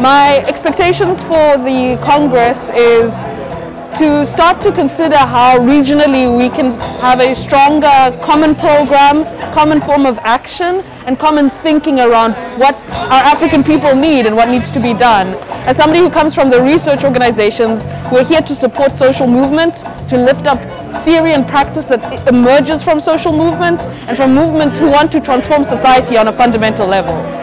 My expectations for the Congress is to start to consider how regionally we can have a stronger common program, common form of action, and common thinking around what our African people need and what needs to be done. As somebody who comes from the research organizations, we're here to support social movements, to lift up theory and practice that emerges from social movements and from movements who want to transform society on a fundamental level.